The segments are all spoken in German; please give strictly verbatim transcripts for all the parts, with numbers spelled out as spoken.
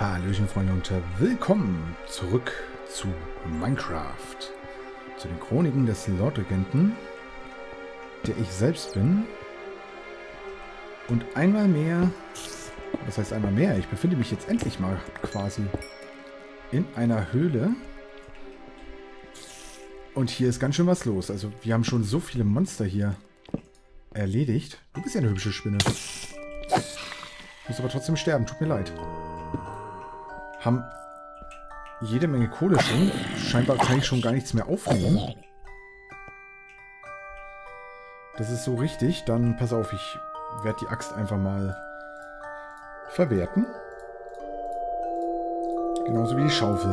Hallöchen Freunde und willkommen zurück zu Minecraft, zu den Chroniken des Lord-Regenten, der ich selbst bin. Und einmal mehr, was heißt einmal mehr, ich befinde mich jetzt endlich mal quasi in einer Höhle. Und hier ist ganz schön was los, also wir haben schon so viele Monster hier erledigt. Du bist ja eine hübsche Spinne. Du musst aber trotzdem sterben, tut mir leid. Haben jede Menge Kohle schon. Scheinbar kann ich schon gar nichts mehr aufnehmen. Das ist so richtig. Dann pass auf, ich werde die Axt einfach mal verwerten. Genauso wie die Schaufel.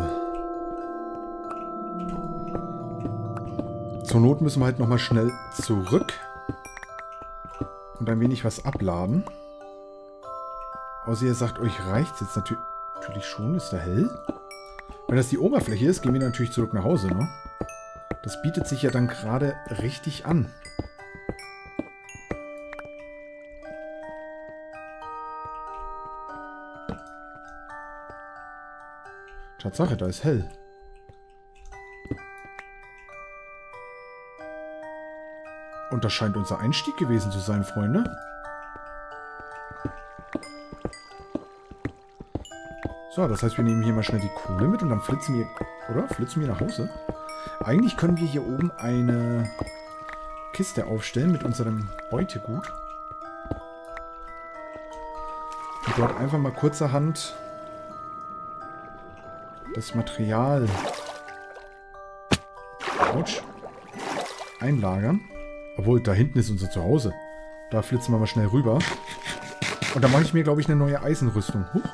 Zur Not müssen wir halt nochmal schnell zurück. Und ein wenig was abladen. Außer ihr sagt, euch reicht es jetzt natürlich... Natürlich schon, ist da hell. Wenn das die Oberfläche ist, gehen wir natürlich zurück nach Hause, ne? Das bietet sich ja dann gerade richtig an. Tatsache, da ist hell. Und das scheint unser Einstieg gewesen zu sein, Freunde. So, das heißt, wir nehmen hier mal schnell die Kohle mit und dann flitzen wir, oder? Flitzen wir nach Hause. Eigentlich können wir hier oben eine Kiste aufstellen mit unserem Beutegut. Und dort einfach mal kurzerhand das Material Autsch. einlagern. Obwohl, da hinten ist unser Zuhause. Da flitzen wir mal schnell rüber. Und da mache ich mir, glaube ich, eine neue Eisenrüstung. Huch.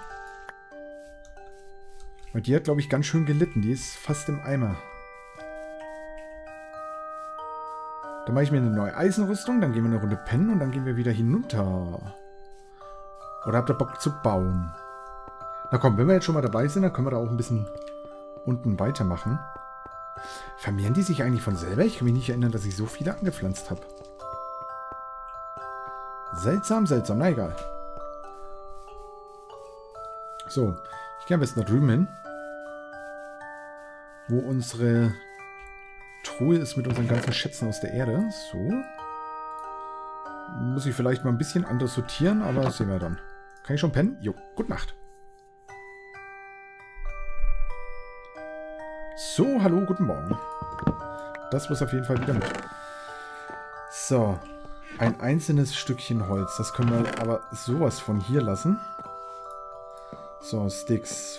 Und die hat, glaube ich, ganz schön gelitten. Die ist fast im Eimer. Dann mache ich mir eine neue Eisenrüstung. Dann gehen wir eine Runde pennen. Und dann gehen wir wieder hinunter. Oder habt ihr Bock zu bauen? Na komm, wenn wir jetzt schon mal dabei sind, dann können wir da auch ein bisschen unten weitermachen. Vermehren die sich eigentlich von selber? Ich kann mich nicht erinnern, dass ich so viele angepflanzt habe. Seltsam, seltsam. Na egal. So. Ich gehe am besten da drüben hin, wo unsere Truhe ist mit unseren ganzen Schätzen aus der Erde. So. Muss ich vielleicht mal ein bisschen anders sortieren, aber das sehen wir dann. Kann ich schon pennen? Jo, gute Nacht. So, hallo, guten Morgen. Das muss auf jeden Fall wieder mit. So. Ein einzelnes Stückchen Holz. Das können wir aber sowas von hier lassen. So, Sticks.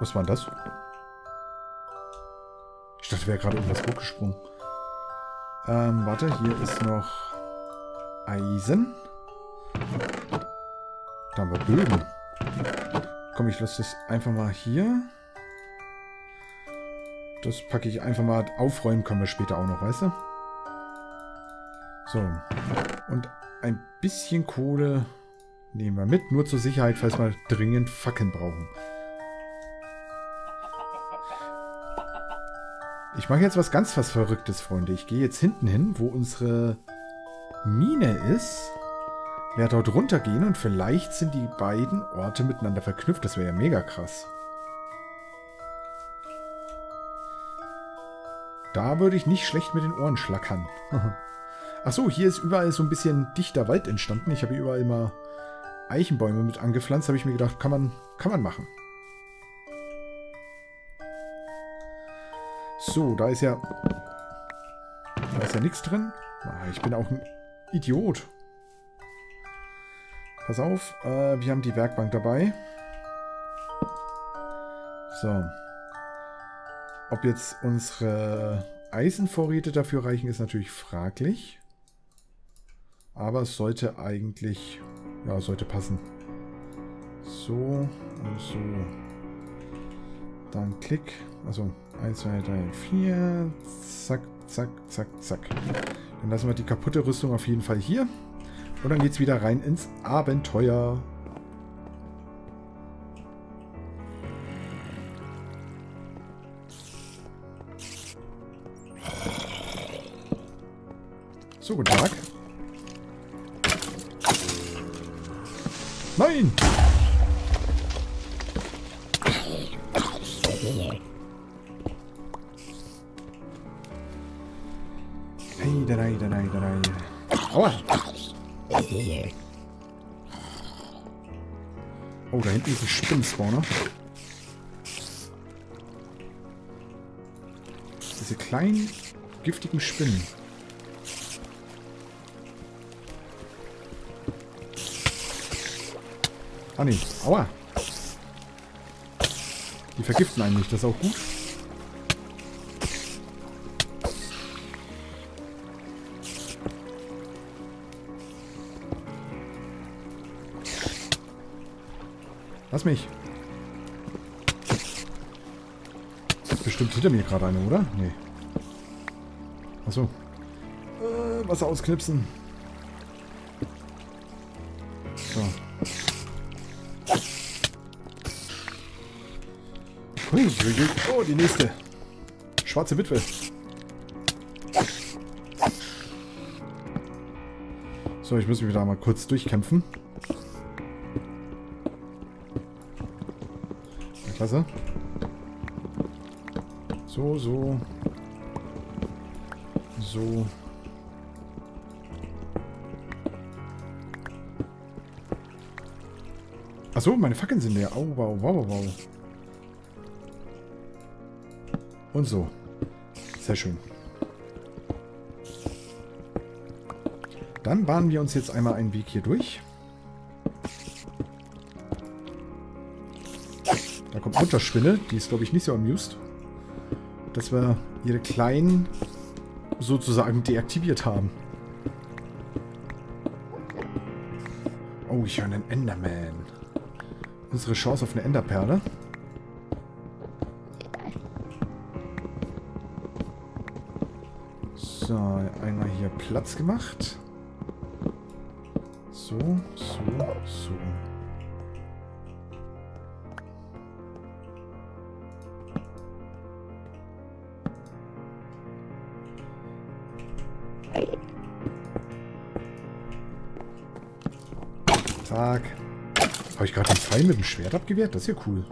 Was war denn das? Ich dachte, wäre gerade irgendwas hochgesprungen. Ähm, warte, hier ist noch Eisen. Da haben wir Bögen. Komm, ich lasse das einfach mal hier. Das packe ich einfach mal. Aufräumen können wir später auch noch, weißt du? So. Und ein bisschen Kohle... nehmen wir mit, nur zur Sicherheit, falls wir dringend Fackeln brauchen. Ich mache jetzt was ganz was Verrücktes, Freunde. Ich gehe jetzt hinten hin, wo unsere Mine ist. Werde dort runtergehen und vielleicht sind die beiden Orte miteinander verknüpft. Das wäre ja mega krass. Da würde ich nicht schlecht mit den Ohren schlackern. Achso, hier ist überall so ein bisschen dichter Wald entstanden. Ich habe hier überall mal Eichenbäume mit angepflanzt, habe ich mir gedacht, kann man, kann man machen. So, da ist ja... Da ist ja nichts drin. Ich bin auch ein Idiot. Pass auf, äh, wir haben die Werkbank dabei. So. Ob jetzt unsere Eisenvorräte dafür reichen, ist natürlich fraglich. Aber es sollte eigentlich... Ja, sollte passen. So, also. Dann Klick. Also, eins, zwei, drei, vier. Zack, zack, zack, zack. Dann lassen wir die kaputte Rüstung auf jeden Fall hier. Und dann geht's wieder rein ins Abenteuer. So, guten Tag. Nein! Danai, Danai, Danai. Aua! Oh, da hinten ist ein Spinnenspawner. Diese kleinen, giftigen Spinnen. Ah ne, aua! Die vergiften einen nicht, das ist auch gut. Lass mich. Bestimmt hinter mir gerade eine, oder? Nee. Achso. Äh, Wasser ausknipsen. So. Oh, die nächste. Schwarze Witwe. So, ich muss mich da mal kurz durchkämpfen. Klasse. So, so. So. Achso, meine Fackeln sind leer. Au, wow, wow, wow. Und so. Sehr schön. Dann bahnen wir uns jetzt einmal einen Weg hier durch. Da kommt Mutterspinne. Die ist, glaube ich, nicht so amused, dass wir ihre Kleinen sozusagen deaktiviert haben. Oh, ich höre einen Enderman. Unsere Chance auf eine Enderperle. So, einmal hier Platz gemacht. So, so, so. Zack. Habe ich gerade den Pfeil mit dem Schwert abgewehrt? Das ist ja cool.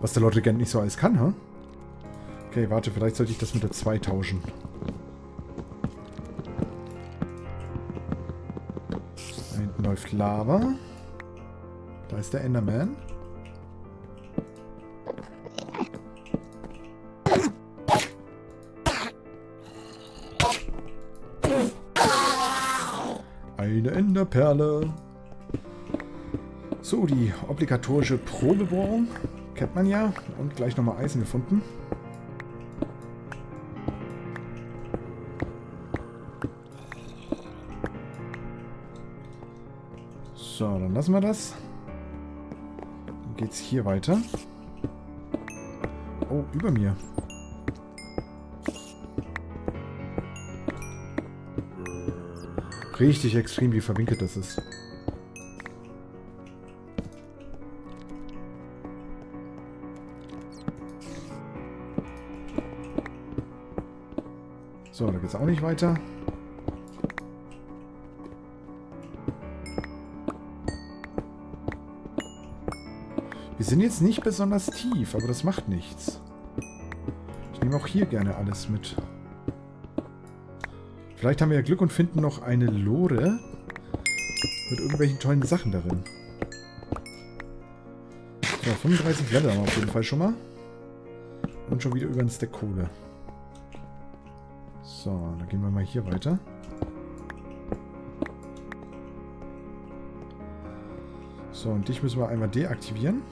Was der Lord-Regent nicht so alles kann, ha? Huh? Okay, warte, vielleicht sollte ich das mit der zwei tauschen. Da hinten läuft Lava. Da ist der Enderman. Eine Enderperle. So, die obligatorische Probebohrung. Kennt man ja. Und gleich nochmal Eisen gefunden. So, dann lassen wir das. Dann geht's hier weiter. Oh, über mir. Richtig extrem, wie verwinkelt das ist. So, da geht's auch nicht weiter. Wir sind jetzt nicht besonders tief, aber das macht nichts. Ich nehme auch hier gerne alles mit. Vielleicht haben wir ja Glück und finden noch eine Lore mit irgendwelchen tollen Sachen darin. So, fünfunddreißig Level haben wir auf jeden Fall schon mal. Und schon wieder über den Stack Kohle. So, dann gehen wir mal hier weiter. So, und dich müssen wir einmal deaktivieren.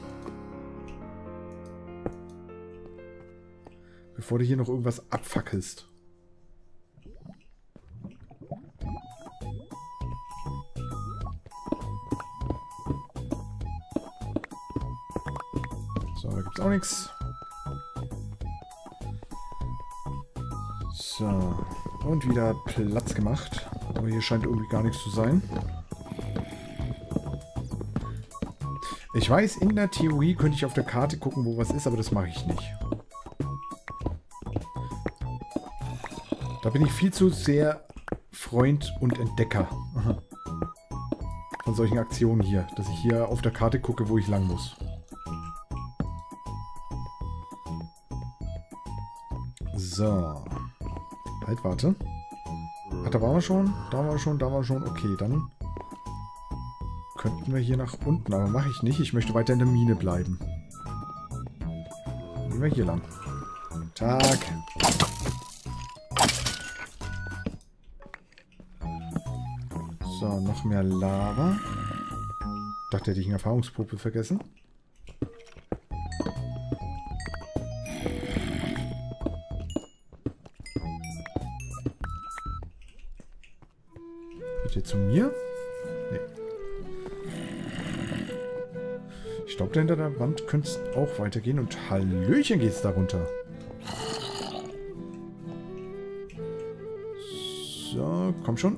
Bevor du hier noch irgendwas abfackelst. So, da gibt's auch nichts. So, und wieder Platz gemacht. Aber hier scheint irgendwie gar nichts zu sein. Ich weiß, in der Theorie könnte ich auf der Karte gucken, wo was ist, aber das mache ich nicht. Da bin ich viel zu sehr Freund und Entdecker von solchen Aktionen hier, dass ich hier auf der Karte gucke, wo ich lang muss. So. Halt, warte. Ach, da waren wir schon. Da waren wir schon, da waren wir schon. Okay, dann könnten wir hier nach unten. Aber mache ich nicht. Ich möchte weiter in der Mine bleiben. Gehen wir hier lang. Tag. So, noch mehr Lava. Ich dachte, hätte ich einen Erfahrungspopel vergessen. Zu mir? Nee. Ich glaube, da hinter der Wand könnte es auch weitergehen. Und Hallöchen geht's da runter. So, komm schon.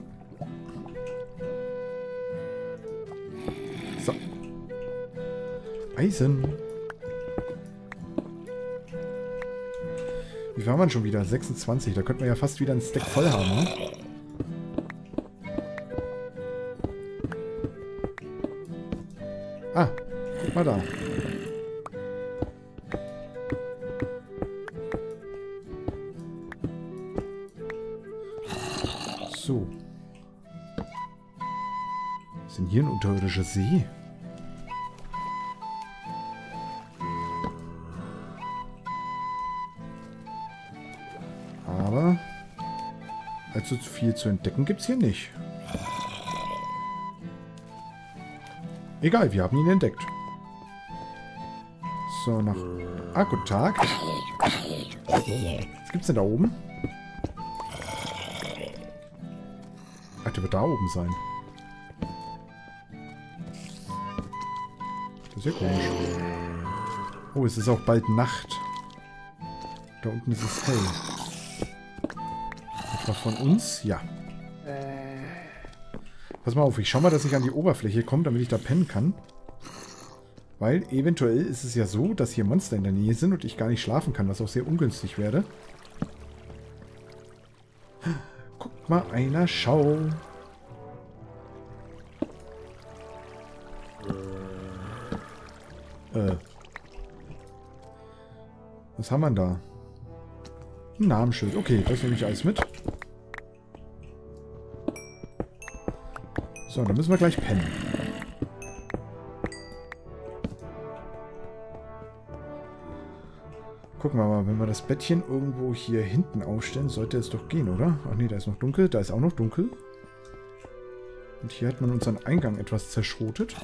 So. Eisen. Wie waren wir schon wieder? sechsundzwanzig. Da könnten wir ja fast wieder einen Stack voll haben, ne? Ah, guck mal da. So. Ist denn hier ein unterirdischer See? Aber allzu viel zu entdecken gibt's hier nicht. Egal, wir haben ihn entdeckt. So, nach... Ah, guten Tag. Was gibt's denn da oben? Ach, der wird da oben sein. Das ist ja komisch. Oh, es ist auch bald Nacht. Da unten ist es hell. Etwa von uns? Ja. Pass mal auf, ich schau mal, dass ich an die Oberfläche komme, damit ich da pennen kann. Weil eventuell ist es ja so, dass hier Monster in der Nähe sind und ich gar nicht schlafen kann, was auch sehr ungünstig wäre. Guck mal einer, schau. Äh. Was haben wir denn da? Ein Namensschild. Okay, das nehme ich alles mit. So, dann müssen wir gleich pennen. Gucken wir mal, wenn wir das Bettchen irgendwo hier hinten aufstellen, sollte es doch gehen, oder? Ach nee, da ist noch dunkel, da ist auch noch dunkel. Und hier hat man unseren Eingang etwas zerschrotet.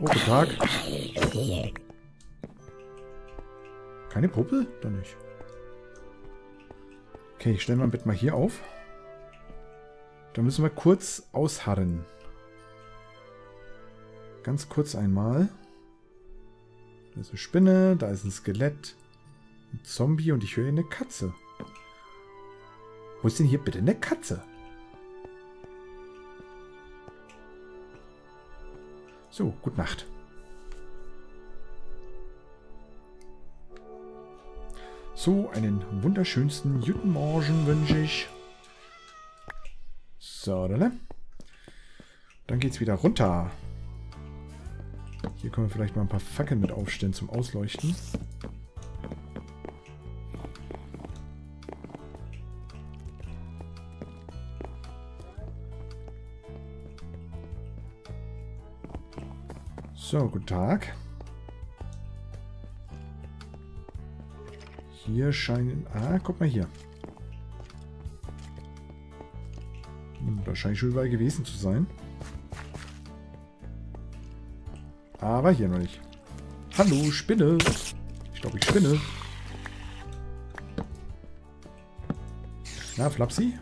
Oh, guten Tag. Keine Puppe? Dann nicht. Okay, ich stelle mein Bett mal hier auf. Da müssen wir kurz ausharren. Ganz kurz einmal. Da ist eine Spinne, da ist ein Skelett, ein Zombie und ich höre eine Katze. Wo ist denn hier bitte eine Katze? So, gute Nacht. So, einen wunderschönsten guten Morgen wünsche ich. So, ne? Dann geht's wieder runter. Hier können wir vielleicht mal ein paar Fackeln mit aufstellen zum Ausleuchten. So, guten Tag. Hier scheinen... Ah, guck mal hier. Wahrscheinlich schon überall gewesen zu sein. Aber hier noch nicht. Hallo, Spinne! Ich glaube, ich spinne. Na, Flapsi?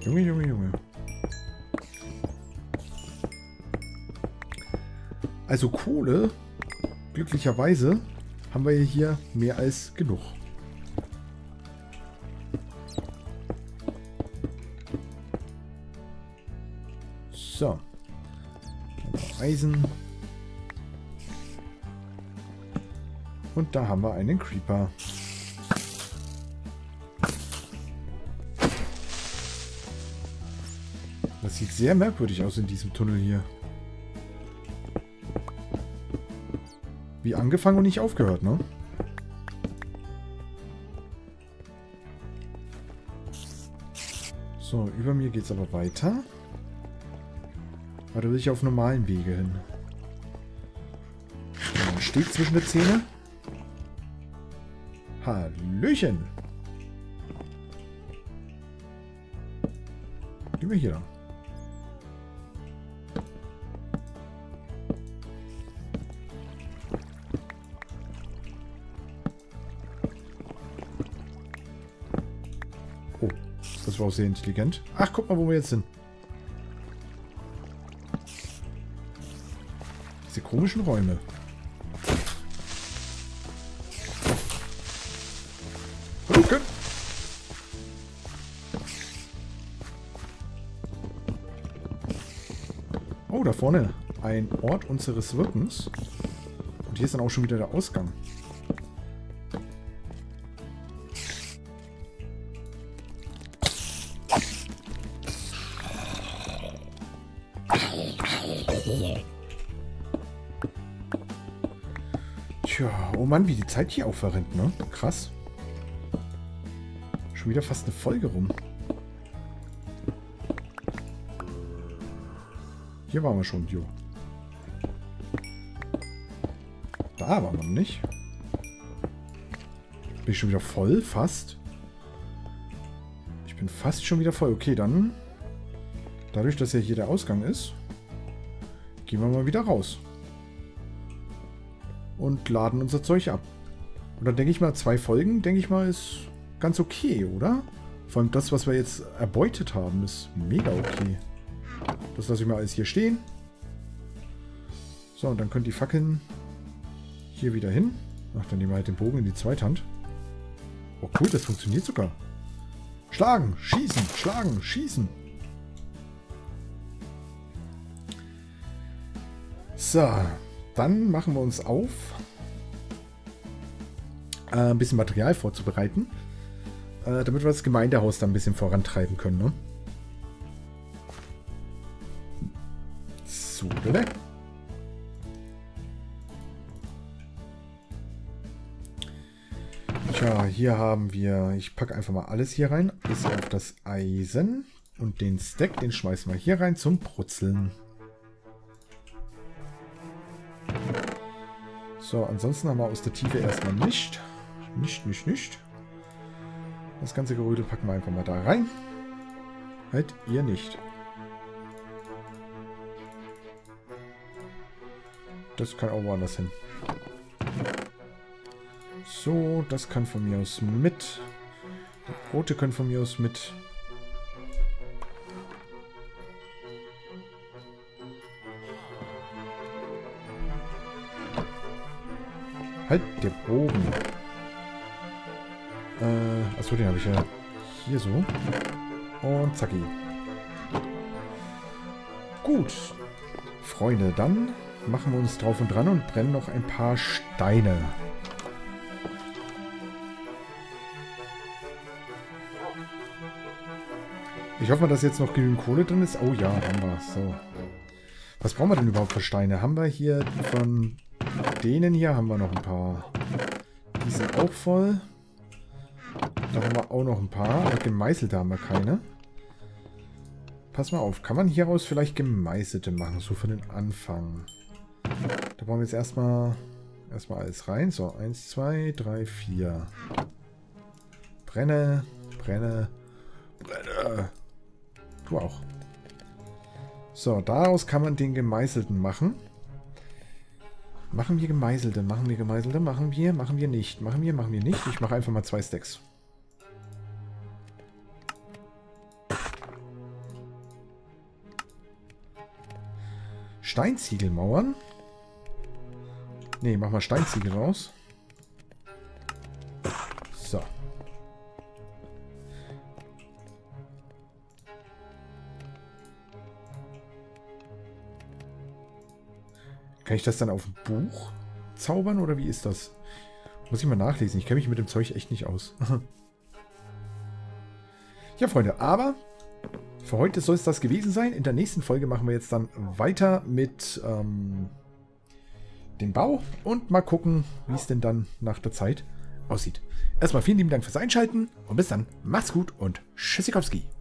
Junge, Junge, Junge. Also Kohle, glücklicherweise... haben wir hier mehr als genug. So. Eisen. Und da haben wir einen Creeper. Das sieht sehr merkwürdig aus in diesem Tunnel hier. Wie angefangen und nicht aufgehört, ne? So, über mir geht's aber weiter. Aber da will ich auf normalen Wege hin. Ja, steht zwischen der Zähne. Hallöchen! Gehen wir hier lang. Oh, das war auch sehr intelligent. Ach, guck mal, wo wir jetzt sind. Diese komischen Räume. Okay. Oh, da vorne ein Ort unseres Wirkens. Und hier ist dann auch schon wieder der Ausgang. Tja, oh Mann, wie die Zeit hier auch verrennt, ne? Krass. Schon wieder fast eine Folge rum. Hier waren wir schon, jo. Da waren wir nicht. Bin ich schon wieder voll? Fast? Ich bin fast schon wieder voll. Okay, dann... Dadurch, dass ja hier der Ausgang ist, gehen wir mal wieder raus. Und laden unser Zeug ab. Und dann denke ich mal, zwei Folgen, denke ich mal, ist ganz okay, oder? Vor allem das, was wir jetzt erbeutet haben, ist mega okay. Das lasse ich mal alles hier stehen. So, und dann können die Fackeln hier wieder hin. Ach, dann nehmen wir halt den Bogen in die Zweithand. Oh cool, das funktioniert sogar. Schlagen, schießen, schlagen, schießen. So, dann machen wir uns auf, äh, ein bisschen Material vorzubereiten, äh, damit wir das Gemeindehaus dann ein bisschen vorantreiben können, ne? So, bitte. Tja, hier haben wir, ich packe einfach mal alles hier rein, bis auf das Eisen und den Stack, den schmeißen wir hier rein zum Brutzeln. So, ansonsten haben wir aus der Tiefe erstmal nicht. Nicht, nicht, nicht. Das ganze Gerödel packen wir einfach mal da rein. Halt ihr nicht. Das kann auch woanders hin. So, das kann von mir aus mit. Die Brote können von mir aus mit. Halt, der Bogen. Äh, achso, den habe ich ja hier so. Und zacki. Gut. Freunde, dann machen wir uns drauf und dran und brennen noch ein paar Steine. Ich hoffe mal, dass jetzt noch genügend Kohle drin ist. Oh ja, haben wir. So. Was brauchen wir denn überhaupt für Steine? Haben wir hier von... Denen hier haben wir noch ein paar. Die sind auch voll. Da haben wir auch noch ein paar. Aber gemeißelte haben wir keine. Pass mal auf. Kann man hieraus vielleicht gemeißelte machen? So für den Anfang. Da brauchen wir jetzt erstmal erstmal alles rein. So, eins, zwei, drei, vier. Brenne, brenne, brenne. Du auch. So, daraus kann man den gemeißelten machen. Machen wir gemeißelte, machen wir gemeißelte, machen wir, machen wir nicht, machen wir, machen wir nicht. Ich mache einfach mal zwei Stacks. Steinziegelmauern? Ne, mach mal Steinziegel raus. So. Kann ich das dann auf ein Buch zaubern oder wie ist das? Muss ich mal nachlesen. Ich kenne mich mit dem Zeug echt nicht aus. Ja, Freunde, aber für heute soll es das gewesen sein. In der nächsten Folge machen wir jetzt dann weiter mit ähm, den Bau und mal gucken, wie es denn dann nach der Zeit aussieht. Erstmal vielen lieben Dank fürs Einschalten und bis dann. Macht's gut und Tschüssikowski.